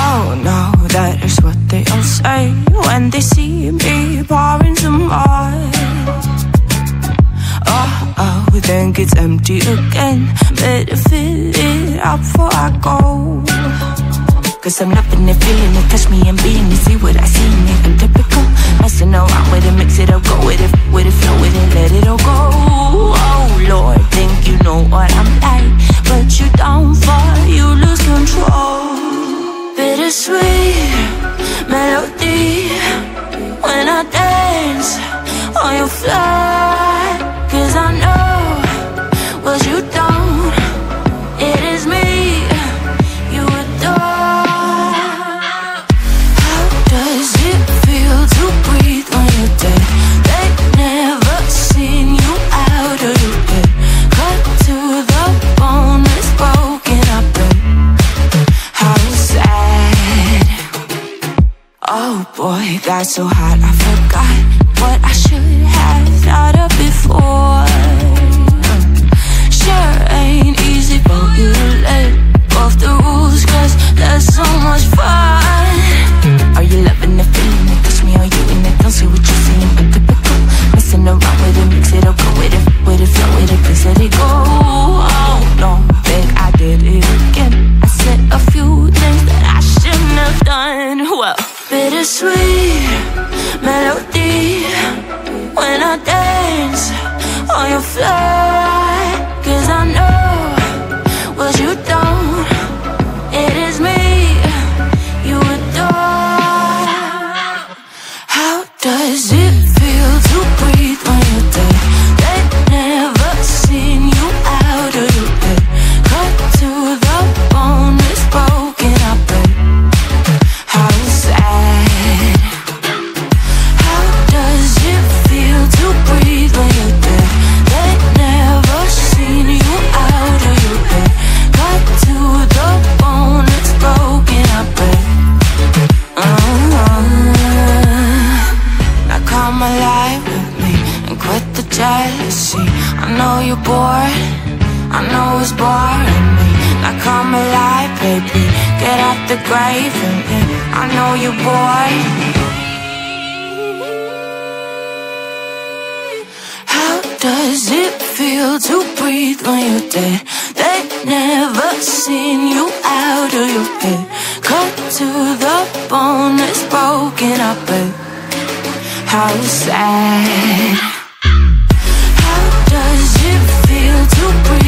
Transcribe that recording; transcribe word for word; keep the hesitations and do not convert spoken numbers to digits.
Oh no, that is what they all say when they see me pouring some more. Oh, oh, then gets empty again. Better fill it up before I go. Cause I'm up in there feeling it, touch me and being it, see what I see in it. I'm typical, messing around with it, mix it up, go with it, with it, flow with it, let it all go. Oh Lord, think you know what I'm like, but you don't fall, you lose control. Bittersweet melody when I dance on your floor. Cause I know what you don't, it is me you adore. How does it feel to breathe when you're dead? They've never seen you out of your bed. Cut to the bone, it's broken up. How sad. Oh boy, that's so hot, I forgot what I should have thought of before. Sure ain't easy for you to let go of the rules, cause there's so much fun. Are you loving the feeling that touch me? Are you in it? Don't see what you're seeing, but typical. Messing around with it, mix it up, go with it, with it, flow with it, please let it go. Oh no, think I did it again. I said a few things that I shouldn't have done. Well, bittersweet melody when I dance on your floor. Cause I know what you don't, it is me you adore. How does it feel to breathe when you're dead? They've never seen you out of your bed. Cut to the bone, it's broken up. How sad. How does it feel to breathe when you're dead? They've never seen you out of your bed. Cut to the bone, it's broken up. Uh-huh. Now come alive with me and quit the jealousy. I know you're bored, I know it's boring me. Now come alive, baby, get out the grave and in. I know you're bored. How does it feel to breathe when you're dead? They've never seen you out of your bed. Cut to the bone, it's broken up, babe. How sad. How does it feel to breathe?